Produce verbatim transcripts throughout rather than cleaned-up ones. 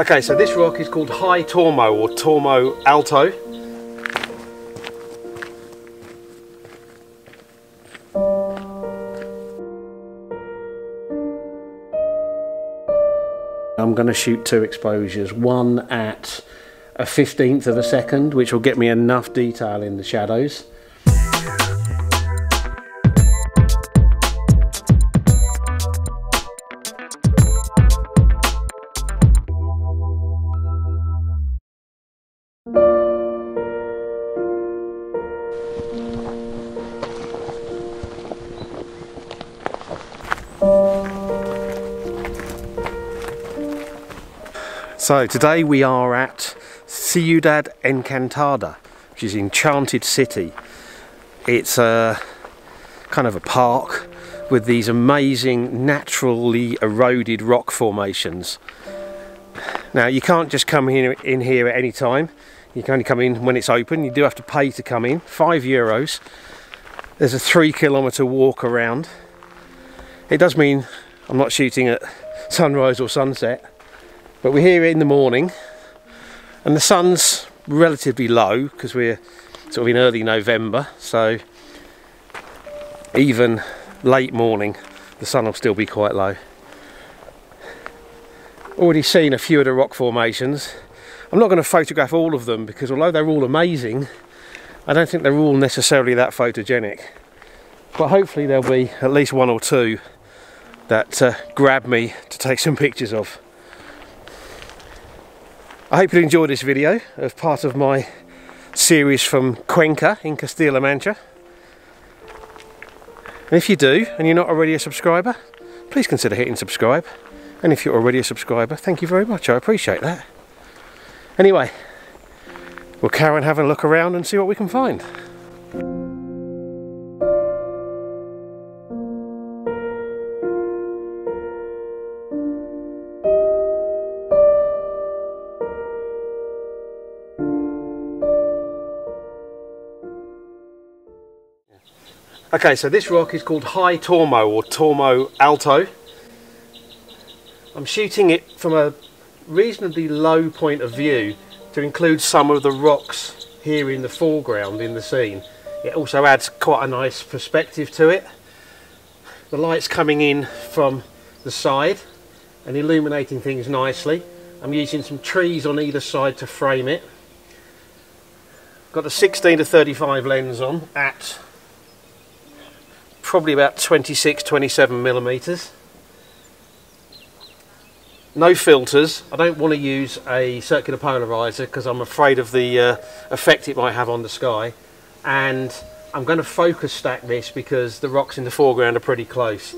Okay, so this rock is called High Tormo or Tormo Alto. I'm going to shoot two exposures, one at a fifteenth of a second, which will get me enough detail in the shadows. So today we are at Ciudad Encantada, which is Enchanted City. It's a kind of a park with these amazing naturally eroded rock formations. Now you can't just come in, in here at any time. You can only come in when it's open. You do have to pay to come in, five euros. There's a three kilometre walk around. It does mean I'm not shooting at sunrise or sunset. But we're here in the morning and the sun's relatively low because we're sort of in early November, so even late morning the sun will still be quite low. Already seen a few of the rock formations. I'm not going to photograph all of them because although they're all amazing, I don't think they're all necessarily that photogenic. But hopefully there'll be at least one or two that uh, grab me to take some pictures of. I hope you enjoyed this video of part of my series from Cuenca in Castilla la Mancha. And if you do, and you're not already a subscriber, please consider hitting subscribe. And if you're already a subscriber, thank you very much, I appreciate that. Anyway, we'll carry on having a look around and see what we can find. Okay, so this rock is called High Tormo or Tormo Alto. I'm shooting it from a reasonably low point of view to include some of the rocks here in the foreground in the scene. It also adds quite a nice perspective to it. The light's coming in from the side and illuminating things nicely. I'm using some trees on either side to frame it. Got the sixteen to thirty-five lens on at probably about twenty-six, twenty-seven millimeters. No filters. I don't want to use a circular polarizer because I'm afraid of the uh, effect it might have on the sky. And I'm going to focus stack this because the rocks in the foreground are pretty close.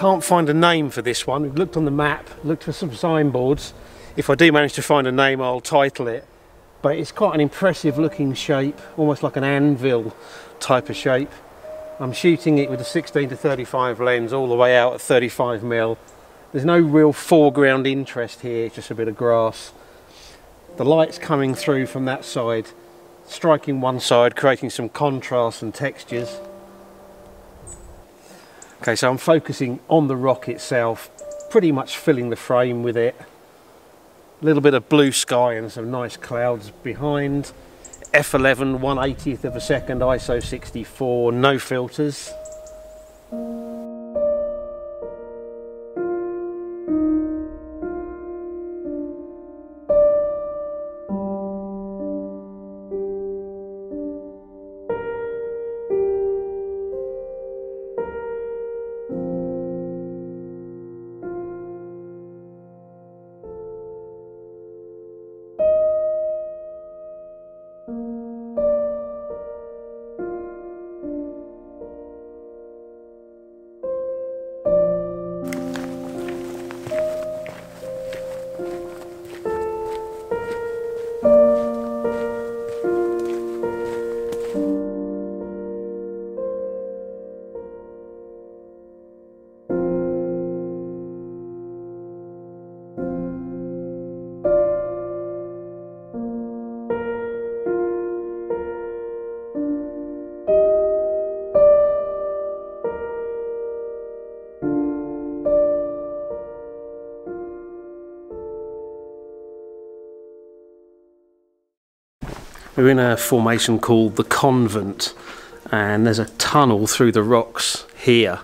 Can't find a name for this one. We've looked on the map, looked for some signboards. If I do manage to find a name, I'll title it but it's quite an impressive looking shape, almost like an anvil type of shape. I'm shooting it with a sixteen to thirty-five lens all the way out at thirty-five mil. There's no real foreground interest here, it's just a bit of grass. The light's coming through from that side, striking one side, creating some contrast and textures. Okay, so I'm focusing on the rock itself, pretty much filling the frame with it. A little bit of blue sky and some nice clouds behind. F eleven, one eightieth of a second, I S O sixty-four, no filters. We're in a formation called the Convent, and there's a tunnel through the rocks here.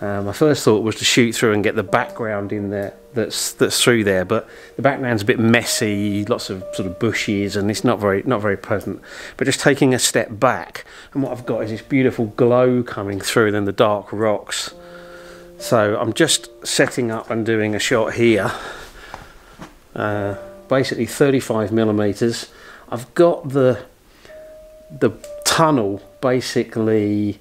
Uh, my first thought was to shoot through and get the background in there that's that's through there, but the background's a bit messy, lots of sort of bushes, and it's not very not very pleasant. But just taking a step back, and what I've got is this beautiful glow coming through then the dark rocks. So I'm just setting up and doing a shot here, uh, basically thirty-five millimeters. I've got the the tunnel basically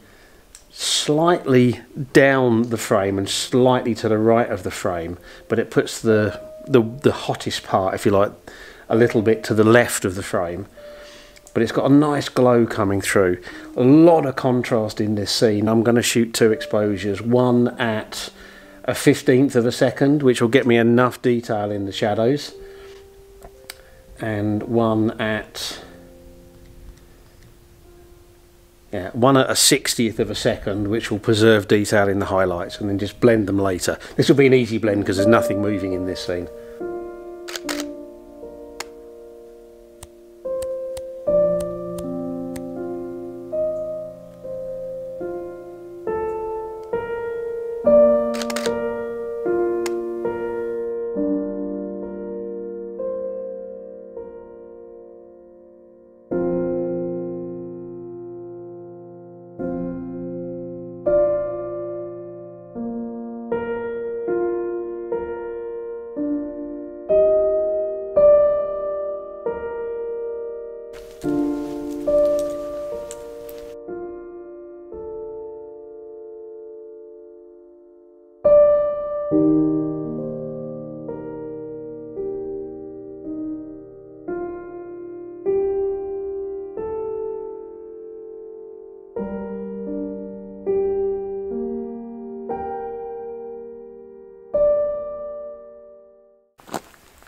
slightly down the frame and slightly to the right of the frame, but it puts the, the the hottest part, if you like, a little bit to the left of the frame. But it's got a nice glow coming through. A lot of contrast in this scene. I'm going to shoot two exposures, one at a fifteenth of a second, which will get me enough detail in the shadows, and one at yeah, one at a sixtieth of a second, which will preserve detail in the highlights, and then just blend them later. This will be an easy blend because there's nothing moving in this scene.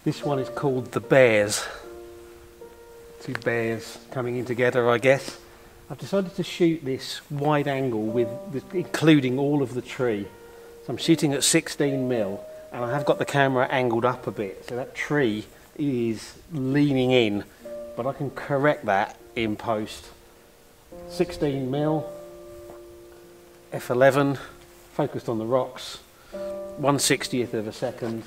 This one is called the Bears. Two bears coming in together, I guess. I've decided to shoot this wide angle with, with including all of the tree. So I'm shooting at sixteen mil, and I have got the camera angled up a bit, so that tree is leaning in, but I can correct that in post. sixteen mil, F eleven, focused on the rocks, one sixtieth of a second.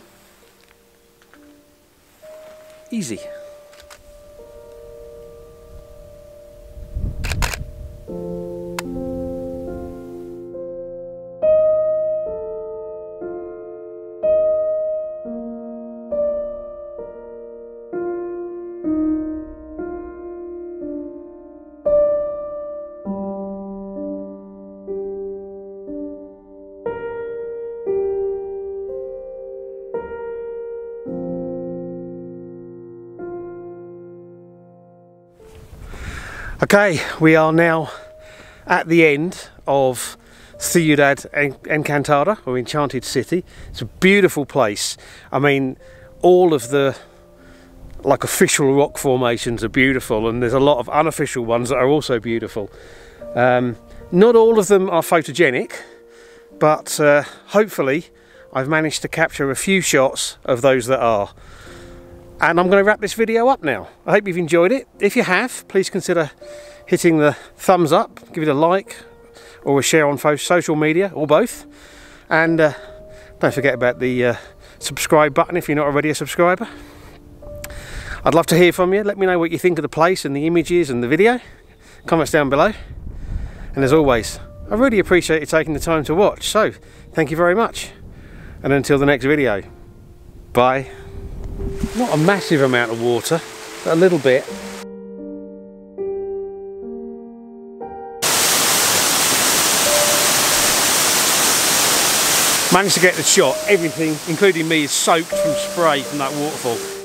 Easy. Okay, we are now at the end of Ciudad Encantada, or Enchanted City. It's a beautiful place. I mean, all of the like official rock formations are beautiful, and there's a lot of unofficial ones that are also beautiful. Um, not all of them are photogenic, but uh, hopefully I've managed to capture a few shots of those that are. And I'm going to wrap this video up now. I hope you've enjoyed it. If you have, please consider hitting the thumbs up, give it a like or a share on social media, or both. And uh, don't forget about the uh, subscribe button if you're not already a subscriber. I'd love to hear from you. Let me know what you think of the place and the images and the video. Comments down below. And as always, I really appreciate you taking the time to watch. So, thank you very much. And until the next video, bye. Not a massive amount of water, but a little bit. Managed to get the shot. Everything, including me, is soaked from spray from that waterfall.